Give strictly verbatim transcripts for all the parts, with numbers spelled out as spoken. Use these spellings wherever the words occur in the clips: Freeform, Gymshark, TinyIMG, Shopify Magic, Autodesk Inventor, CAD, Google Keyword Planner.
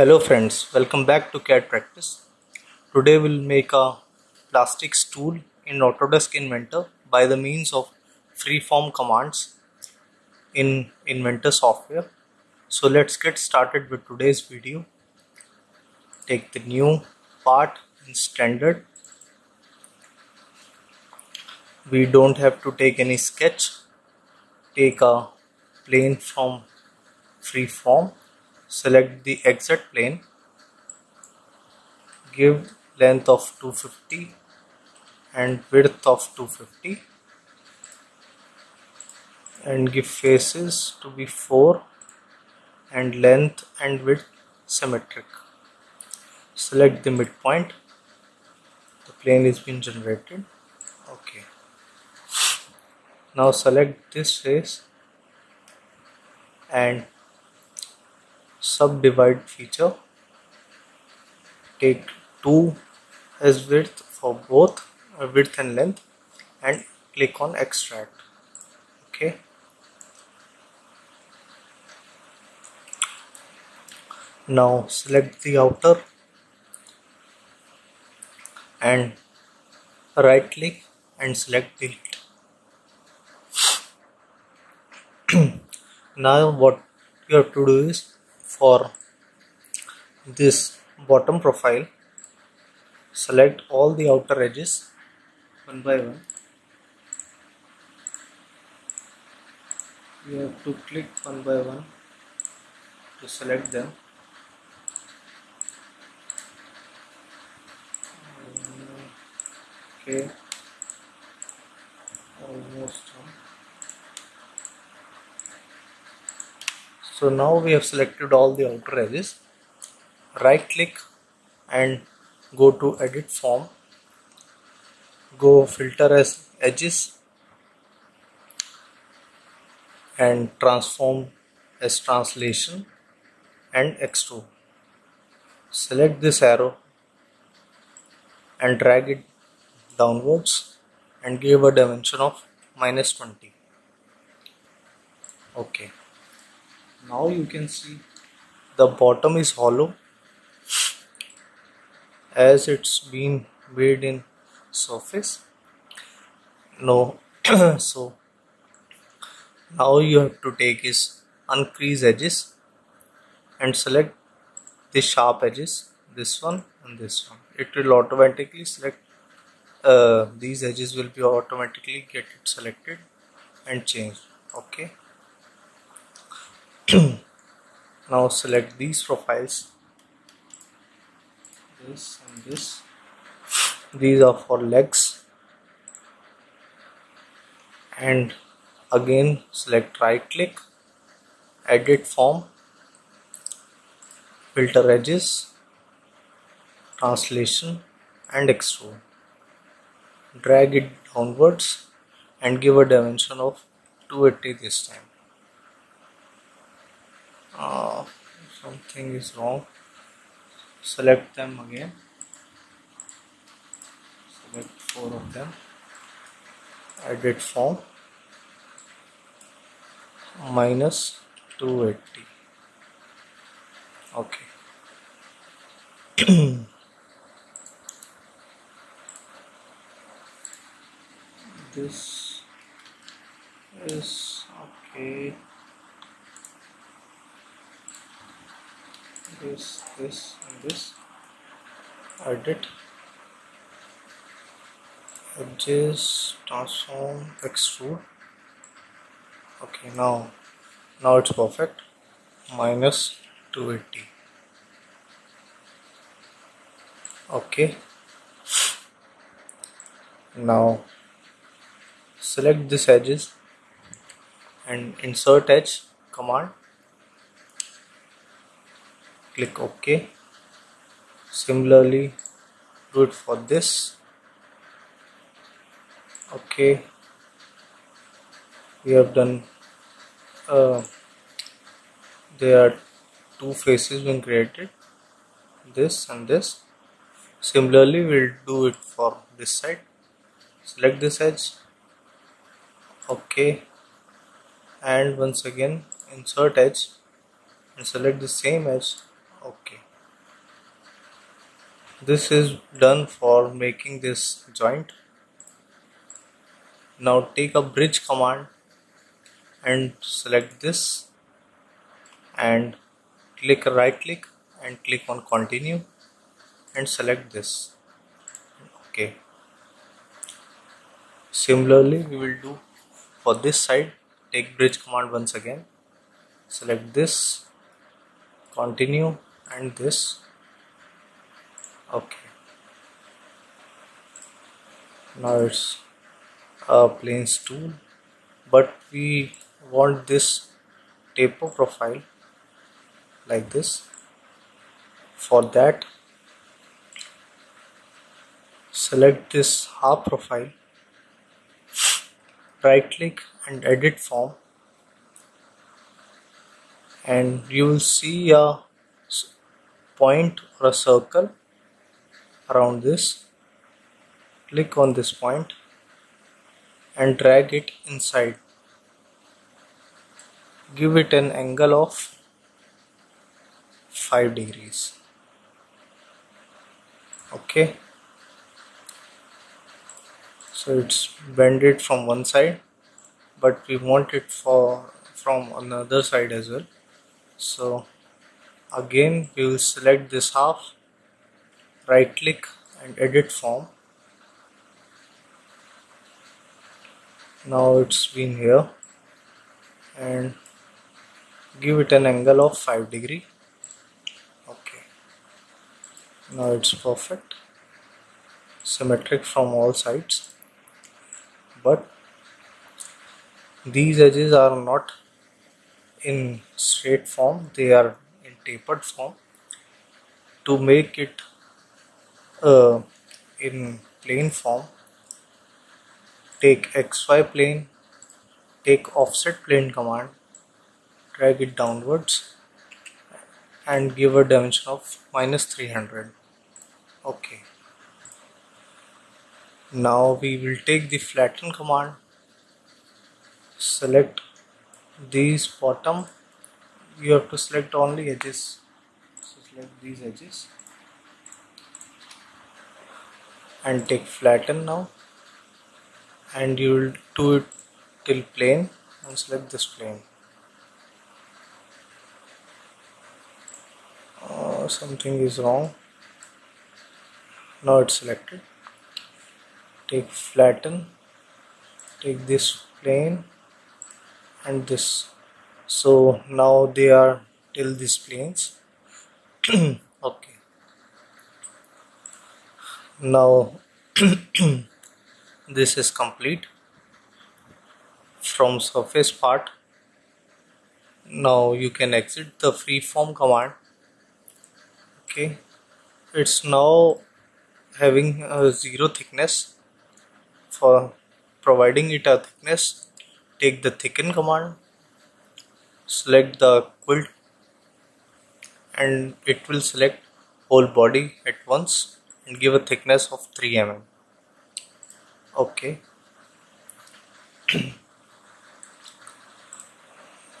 Hello friends, welcome back to C A D practice. Today we will make a plastics tool in Autodesk Inventor by the means of freeform commands in Inventor software. So let's get started with today's video. Take the new part in standard. We don't have to take any sketch. Take a plane from freeform. Select the exact plane, give length of two hundred fifty and width of two hundred fifty, and give faces to be four and length and width symmetric. Select the midpoint. The plane is being generated. Okay. Now select this face and subdivide feature. Take two as width for both uh, width and length and click on extract. Okay, now select the outer and right click and select delete. Now what you have to do is, for this bottom profile, select all the outer edges one by one. You have to click one by one to select them. Okay, almost done. So now we have selected all the outer edges. Right click and go to edit form. Go filter as edges and transform as translation and extrude. Select this arrow and drag it downwards and give a dimension of minus twenty. Okay. Now you can see the bottom is hollow as it's been made in surface. No, so now you have to take is uncrease edges and select the sharp edges, this one and this one. It will automatically select, uh, these edges will be automatically get it selected and changed. Okay. Now select these profiles, this and this. These are for legs, and again select right click, edit form, filter edges, translation and extrude. Drag it downwards and give a dimension of two hundred eighty this time. Uh, something is wrong. Select them again. Select four of them. Edit form. minus two hundred eighty. Okay. This is okay. This, this, and this. Edit edges, transform, extrude. Okay, now, now it's perfect. minus two hundred eighty. Okay. Now, select this edges and insert edge command. Click OK. Similarly, do it for this. Okay, we have done. Uh, there are two faces being created. This and this. Similarly, we'll do it for this side. Select this edge. Okay, and once again insert edge and select the same edge. Okay. This is done for making this joint. Now take a bridge command and select this and click right click and click on continue and select this. Okay. Similarly, we will do for this side. Take bridge command once again, select this, continue and this. Okay, now it's a planes tool, but we want this taper profile like this. For that, select this half profile, right click and edit form, and you will see a point or a circle around this. Click on this point and drag it inside. Give it an angle of five degrees. Okay, so it's bended from one side, but we want it for from another side as well. So again we will select this half, right click and edit form. Now it's been here, and give it an angle of five degree. Okay, now it's perfect, symmetric from all sides, but these edges are not in straight form, they are in tapered form. To make it uh, in plane form, take X Y plane, take offset plane command, drag it downwards and give a dimension of minus three hundred. Okay, now we will take the flatten command, select these bottom. You have to select only edges, so select these edges and take flatten now, and you will do it till plane and select this plane. Oh, something is wrong. Now it's selected. Take flatten, take this plane and this. So now they are till these planes. Okay, now this is complete from surface part. Now you can exit the freeform command. Okay, it's now having a zero thickness. For providing it a thickness, take the thicken command, select the quilt, and it will select whole body at once and give a thickness of three millimeters. Okay.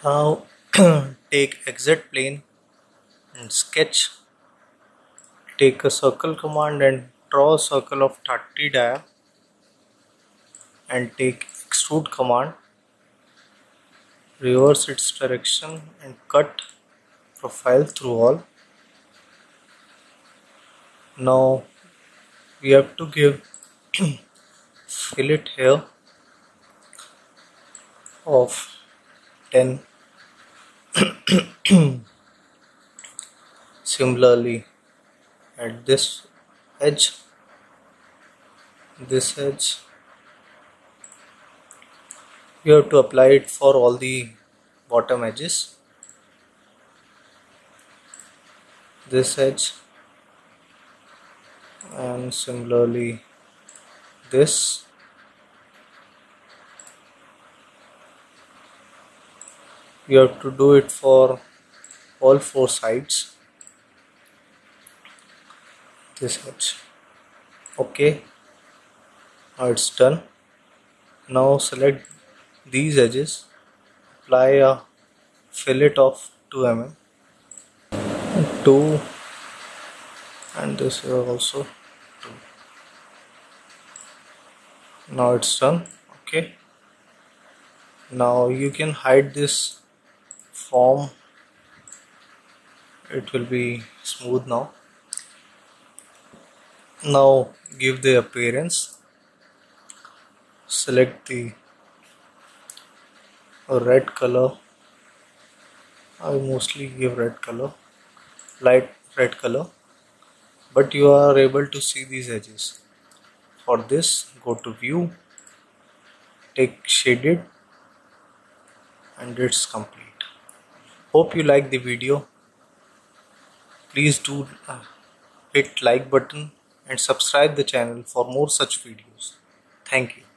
Now take exit plane and sketch, take a circle command and draw a circle of thirty dia, and take extrude command, reverse its direction and cut profile through all. Now we have to give fillet here of ten. Similarly at this edge, this edge, you have to apply it for all the bottom edges. This edge, and similarly this, you have to do it for all four sides. This edge. Okay, now it's done. Now select these edges, apply a fillet of two millimeters, two and this here also two. Now it's done. Okay, now you can hide this form, it will be smooth now. Now give the appearance, select the red color. I mostly give red color, light red color, but you are able to see these edges. For this, go to view, take shaded, and it's complete. Hope you like the video. Please do hit like button and subscribe the channel for more such videos. Thank you.